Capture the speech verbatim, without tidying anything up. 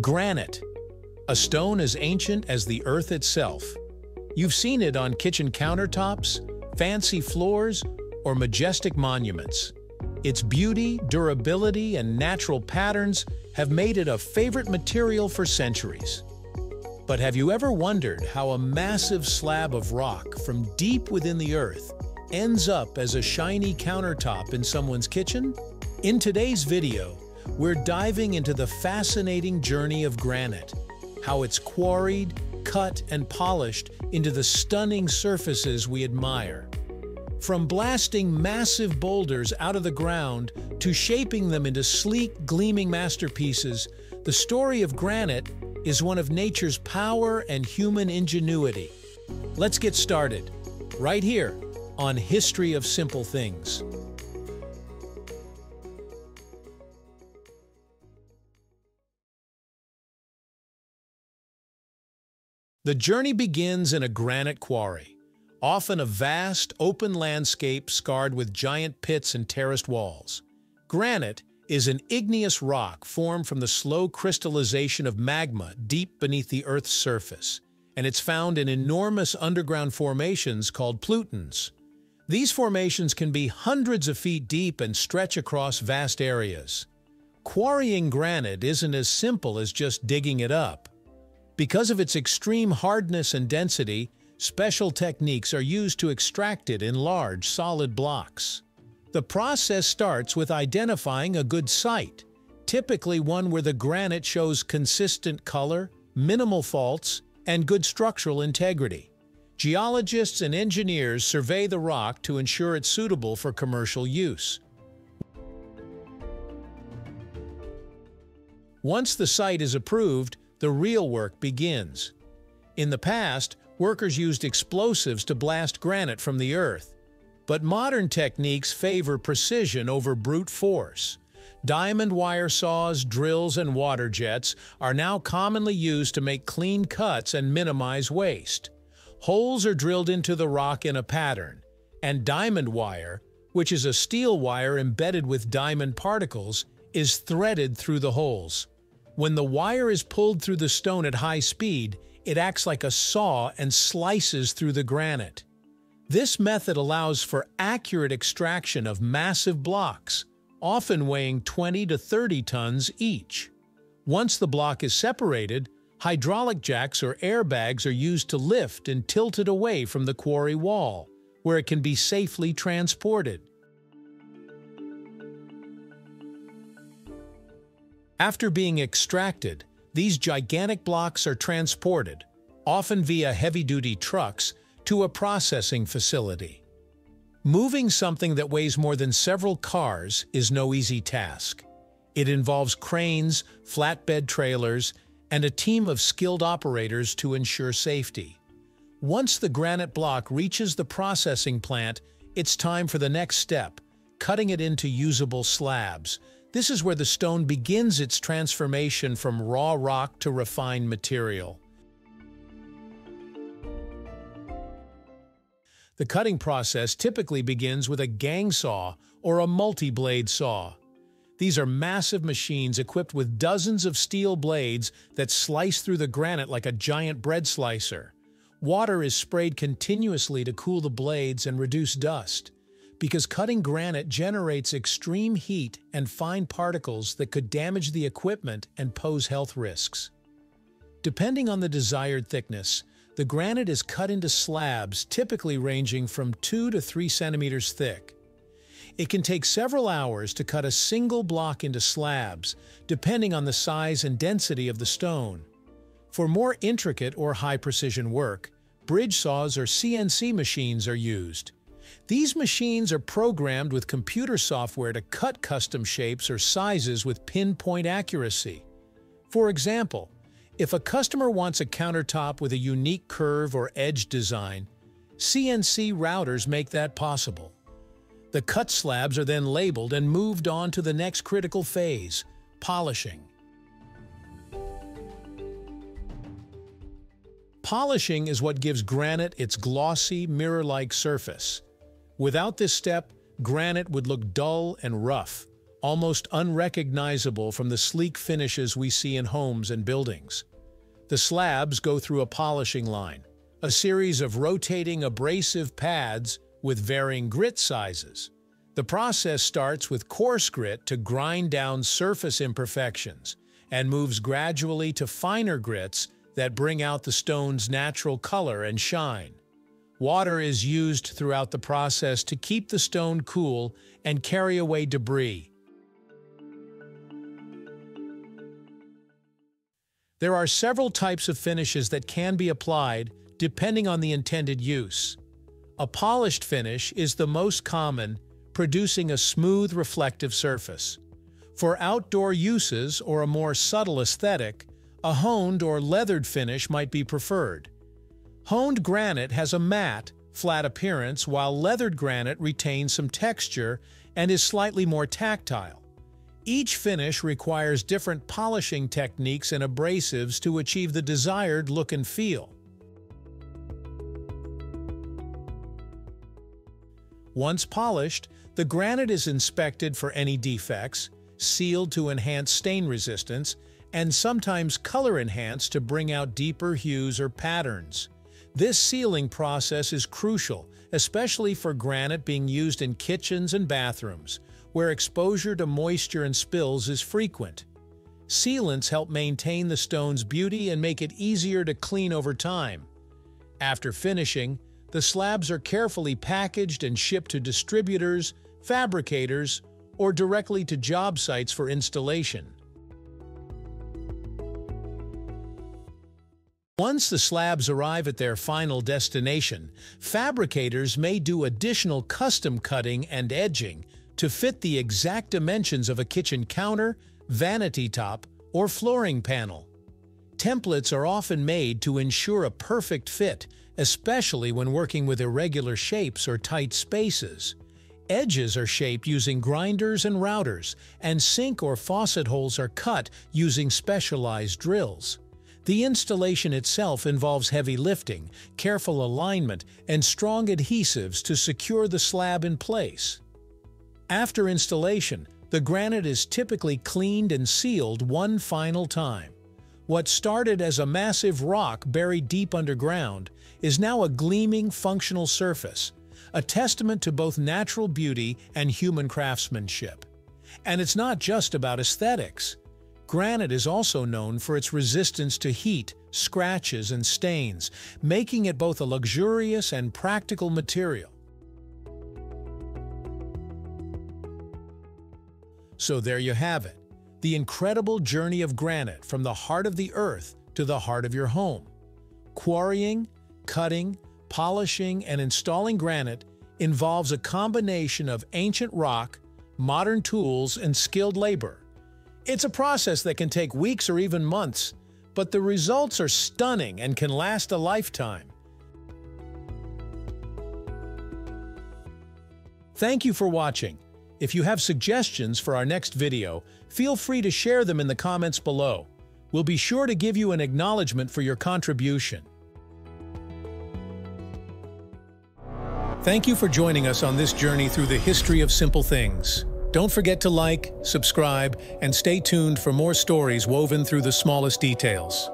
Granite, a stone as ancient as the earth itself. You've seen it on kitchen countertops, fancy floors, or majestic monuments. Its beauty, durability, and natural patterns have made it a favorite material for centuries. But have you ever wondered how a massive slab of rock from deep within the earth ends up as a shiny countertop in someone's kitchen? In today's video, we're diving into the fascinating journey of granite, how it's quarried, cut, and polished into the stunning surfaces we admire. From blasting massive boulders out of the ground to shaping them into sleek, gleaming masterpieces, the story of granite is one of nature's power and human ingenuity. Let's get started, right here on History of Simple Things. The journey begins in a granite quarry, often a vast, open landscape scarred with giant pits and terraced walls. Granite is an igneous rock formed from the slow crystallization of magma deep beneath the Earth's surface, and it's found in enormous underground formations called plutons. These formations can be hundreds of feet deep and stretch across vast areas. Quarrying granite isn't as simple as just digging it up. Because of its extreme hardness and density, special techniques are used to extract it in large, solid blocks. The process starts with identifying a good site, typically one where the granite shows consistent color, minimal faults, and good structural integrity. Geologists and engineers survey the rock to ensure it's suitable for commercial use. Once the site is approved, the real work begins. In the past, workers used explosives to blast granite from the earth, but modern techniques favor precision over brute force. Diamond wire saws, drills, and water jets are now commonly used to make clean cuts and minimize waste. Holes are drilled into the rock in a pattern, and diamond wire, which is a steel wire embedded with diamond particles, is threaded through the holes. When the wire is pulled through the stone at high speed, it acts like a saw and slices through the granite. This method allows for accurate extraction of massive blocks, often weighing twenty to thirty tons each. Once the block is separated, hydraulic jacks or airbags are used to lift and tilt it away from the quarry wall, where it can be safely transported. After being extracted, these gigantic blocks are transported, often via heavy-duty trucks, to a processing facility. Moving something that weighs more than several cars is no easy task. It involves cranes, flatbed trailers, and a team of skilled operators to ensure safety. Once the granite block reaches the processing plant, it's time for the next step, cutting it into usable slabs. This is where the stone begins its transformation from raw rock to refined material. The cutting process typically begins with a gang saw or a multi-blade saw. These are massive machines equipped with dozens of steel blades that slice through the granite like a giant bread slicer. Water is sprayed continuously to cool the blades and reduce dust, because cutting granite generates extreme heat and fine particles that could damage the equipment and pose health risks. Depending on the desired thickness, the granite is cut into slabs typically ranging from two to three centimeters thick. It can take several hours to cut a single block into slabs, depending on the size and density of the stone. For more intricate or high-precision work, bridge saws or C N C machines are used. These machines are programmed with computer software to cut custom shapes or sizes with pinpoint accuracy. For example, if a customer wants a countertop with a unique curve or edge design, C N C routers make that possible. The cut slabs are then labeled and moved on to the next critical phase, polishing. Polishing is what gives granite its glossy, mirror-like surface. Without this step, granite would look dull and rough, almost unrecognizable from the sleek finishes we see in homes and buildings. The slabs go through a polishing line, a series of rotating abrasive pads with varying grit sizes. The process starts with coarse grit to grind down surface imperfections and moves gradually to finer grits that bring out the stone's natural color and shine. Water is used throughout the process to keep the stone cool and carry away debris. There are several types of finishes that can be applied depending on the intended use. A polished finish is the most common, producing a smooth, reflective surface. For outdoor uses or a more subtle aesthetic, a honed or leathered finish might be preferred. Honed granite has a matte, flat appearance, while leathered granite retains some texture and is slightly more tactile. Each finish requires different polishing techniques and abrasives to achieve the desired look and feel. Once polished, the granite is inspected for any defects, sealed to enhance stain resistance, and sometimes color-enhanced to bring out deeper hues or patterns. This sealing process is crucial, especially for granite being used in kitchens and bathrooms, where exposure to moisture and spills is frequent. Sealants help maintain the stone's beauty and make it easier to clean over time. After finishing, the slabs are carefully packaged and shipped to distributors, fabricators, or directly to job sites for installation. Once the slabs arrive at their final destination, fabricators may do additional custom cutting and edging to fit the exact dimensions of a kitchen counter, vanity top, or flooring panel. Templates are often made to ensure a perfect fit, especially when working with irregular shapes or tight spaces. Edges are shaped using grinders and routers, and sink or faucet holes are cut using specialized drills. The installation itself involves heavy lifting, careful alignment, and strong adhesives to secure the slab in place. After installation, the granite is typically cleaned and sealed one final time. What started as a massive rock buried deep underground is now a gleaming, functional surface, a testament to both natural beauty and human craftsmanship. And it's not just about aesthetics. Granite is also known for its resistance to heat, scratches, and stains, making it both a luxurious and practical material. So there you have it, the incredible journey of granite from the heart of the earth to the heart of your home. Quarrying, cutting, polishing, and installing granite involves a combination of ancient rock, modern tools, and skilled labor. It's a process that can take weeks or even months, but the results are stunning and can last a lifetime. Thank you for watching. If you have suggestions for our next video, feel free to share them in the comments below. We'll be sure to give you an acknowledgement for your contribution. Thank you for joining us on this journey through the history of simple things. Don't forget to like, subscribe, and stay tuned for more stories woven through the smallest details.